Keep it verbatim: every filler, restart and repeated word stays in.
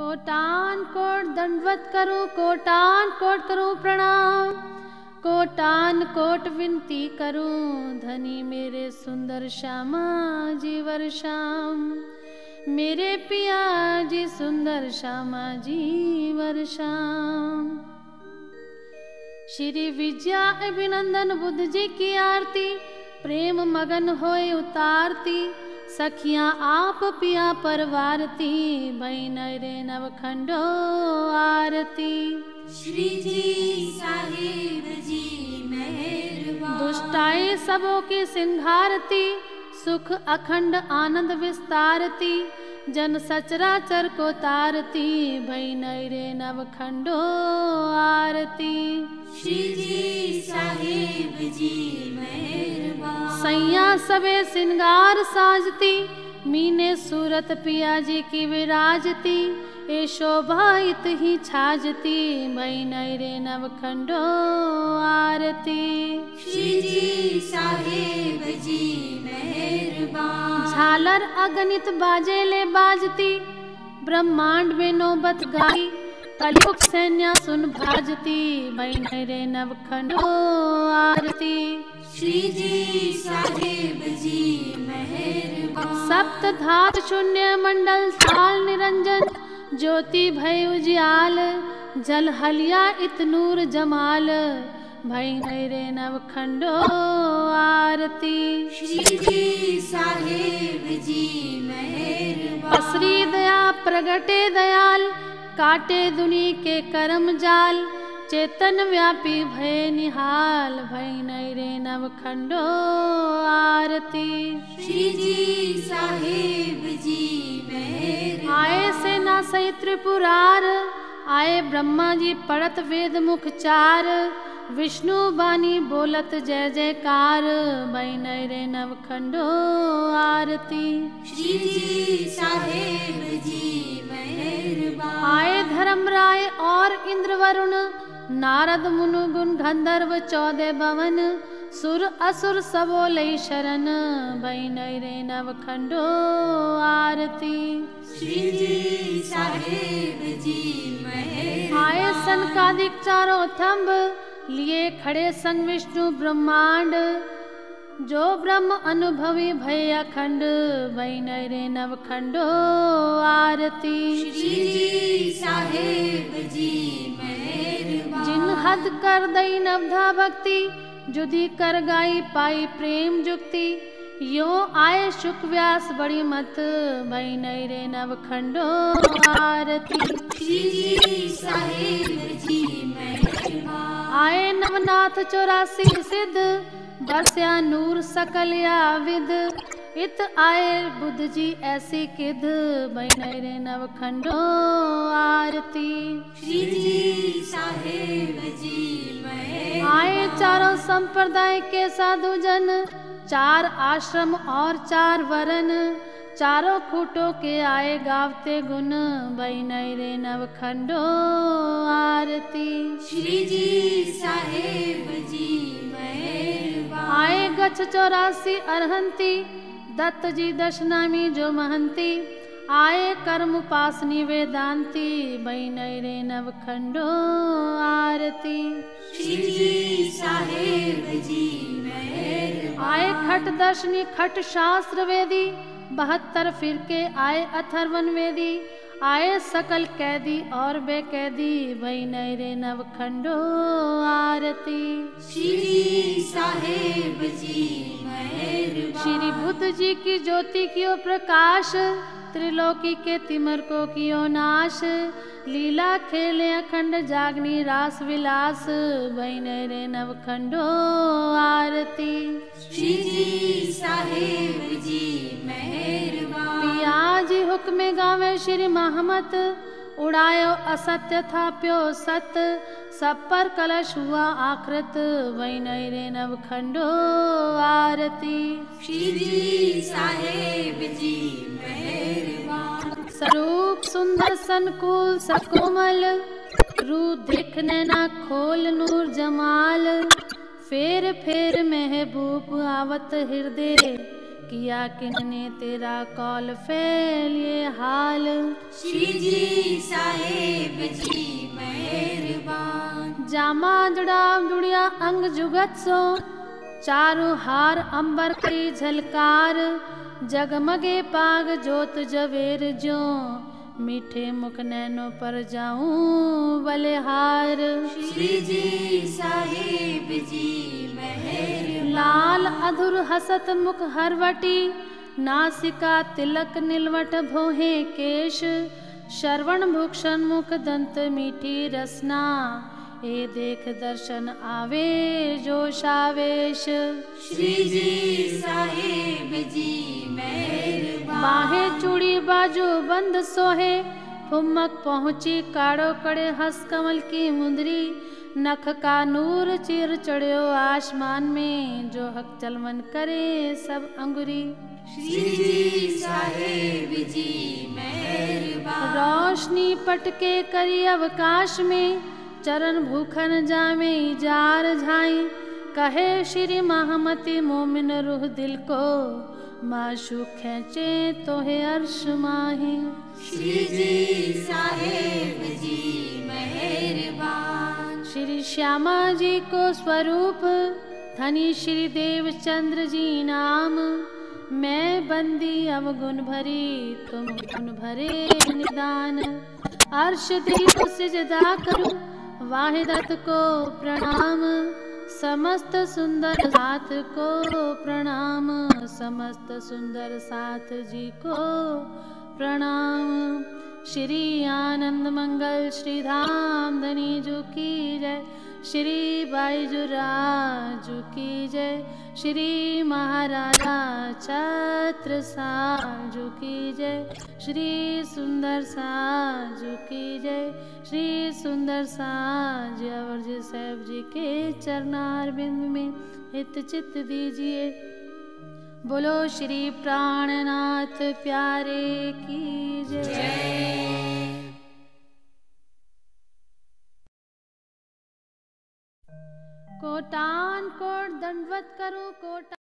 कोटान coat दंडवत करो, कोटान coat करो प्रणाम, कोटान कोट विनती करूं, धनी मेरे सुंदर श्यामा जी वर्षाम, मेरे पिया जी सुंदर श्यामा जी वर्षाम। श्री विजया अभिनंदन बुद्ध जी की आरती, प्रेम मगन होए उतारती, सखियां आप पिया परवारती, भई नैरे नवखंडो आरती। श्री जी साहिब जी मेहरबान, दुष्टाई सबों की सिंघारती, सुख अखंड आनंद विस्तारती, जन सचराचर को तारती, भई नैरे नवखंडो आरती। श्री जी साहिब जी मेहरबान, सैया सबे सिंगार साजती, मीने सूरत पिया जी की विराजती, ए शोभा इत ही छाजती, भई नैरे नवखंडो आरती। श्री जी साहिब जी मेहरबान, झालर अगणित बाजे ले बाजती, ब्रह्मांड में नौबत गाई, कलयुग सैन्या सुन भाजती, भई नैरे नवखंडो आरती। श्री जी साहिब जी मेहरबान, सप्त धात शून्य मंडल साल निरंजन, ज्योति भय उजियाल, जल हलिया इत नूर जमाल, भई नैरे नवखंडो आरती। श्री जी साहिब जी मेहरबान, असरी दया प्रगटे दयाल, काटे दुनी के कर्म जाल, चेतन व्यापी भय निहाल, भई नैरे नवखंडो आरती। श्री जी साहिब जी मेहरबान, आए सेना सहित त्रिपुरार, आए ब्रह्मा जी पढ़त वेद मुखचार, विष्णु बानी बोलत जय जयकार, भई नैरे नवखंडो आरती। श्री जी साहिब जी मेहरबान, आए धर्मराय और इंद्र वरुण, नारद मुनु गुण गंधर्व चौदह भवन, सुर असुर सबो लई शरण, भई नैरे नवखंडो आरती। श्री जी साहिब जी मेहरबान, आए सनकादिक चारों थम्ब, लिए खड़े संग विष्णु ब्रह्मांड, जो ब्रह्म अनुभवी भय अखंड, भई नैरे नवखंडो आरती। श्री जी साहिब जी मेहरबान, जिन हद कर दई नवधा भक्ति, जुदी कर गाई पाई प्रेम जुक्ति, यो आए शुक व्यास बड़ी मत, भई नैरे नवखंडो आरती। श्री जी साहिब जी मेहरबान, आए नवनाथ चौरासी सिद्ध, बरस्या नूर सकल याविद, इत आए बुद्ध जी ऐसी किध, भई नैरे नवखंडो आरती। श्री जी साहिब जी मेहरबान, आए चारों संप्रदाय के साधु जन, चार आश्रम और चार वरन, चारों खूटों के आए गावते गुण, भई नैरे नवखंडो आरती। श्री जी साहिब जी मेहरबान, आए गच्छ चौरासी अरहंती, दत्त जी दशनामी जो महंती, आए कर्म उपासनी वेदांती, भई नैरे नवखंडो आरती। श्री जी साहिब जी मेहरबान, आए खट दर्शनी खट शास्त्र वेदी, बहत्तर फिरके आए अथर्वन वेदी, आए सकल कैदी और बेकैदी, भई नैरे नवखंडो आरती। श्री साहिब जी मेहरबान, श्री बुद्ध जी की ज्योति कियो प्रकाश, त्रिलोकी के तिमर को कियो नाश, लीला खेले अखंड जागनी रास विलास, भई नैरे नवखंडो आरती। श्री जी साहिब जी मेहरबान, पिया जी हुक्मे गावे श्री महमत, उड़ायो असत्य था प्यो सत, सब पर कलश हुआ आकृत, वही नैरे नवखंडो आरती। श्री जी साहिब जी मेहरबान, स्वरूप सुंदर संकुल सकोमल, रू दिख नैना खोल नूर जमाल, फेर फेर महबूब आवत हृदय, किया किन्ने तेरा कौल फैल ये हाल। श्री जी जी मेहरबान। जामा जुड़ा जुड़िया अंग जुगत सो, चारु हार अंबर की झलकार, जगमगे पाग जोत जवेर जो, मीठे मुख नैनों पर जाऊं बलिहार। श्री जी साहिब जी मेहरबान। लाल अधुर हसत मुख हरवटी, नासिका तिलक नीलवट भोहे केश, श्रवण भूषण मुख दंत मीठी रसना, ए देख दर्शन आवे जोशावेश। श्री जी साहिब जी मेहरबान। बाहें चूड़ी बाजू बंद सोहे, फुमक पहुँची काड़ो कड़े हस कमल की मुंदरी, नख का नूर चिर चढ़ो आसमान में, जो हक चलमन करे सब अंगुरी। श्री जी साहिब जी मेहरबान। रोशनी पटके करी अवकाश में, चरण भूखन जामे जार झाई, कहे श्री महामती मोमिन रूह दिल को, माशू खेचे तोहे अर्श माही। श्री जी साहिब जी मेहरबान। श्री श्यामा जी को स्वरूप, धनी श्री देव चंद्र जी नाम, मैं बंदी अवगुण भरी तुम गुण भरे निदान, अर्श दीप सिजदा करूं वाहिदत को प्रणाम, समस्त सुंदर साथ को प्रणाम, समस्त सुंदर साथ जी को प्रणाम। श्री आनंद मंगल श्री धाम धनी जू की जय, श्री बाईजुराजू की जय, श्री महाराजा छत्र साजू की जय, श्री सुंदर साजू की जय, श्री सुंदर साज अवर जी साहब जी के चरणार बिंद में हित चित दीजिए। बोलो श्री प्राणनाथ प्यारे की जय। कोटान कोट दंडवत करूं कोटान।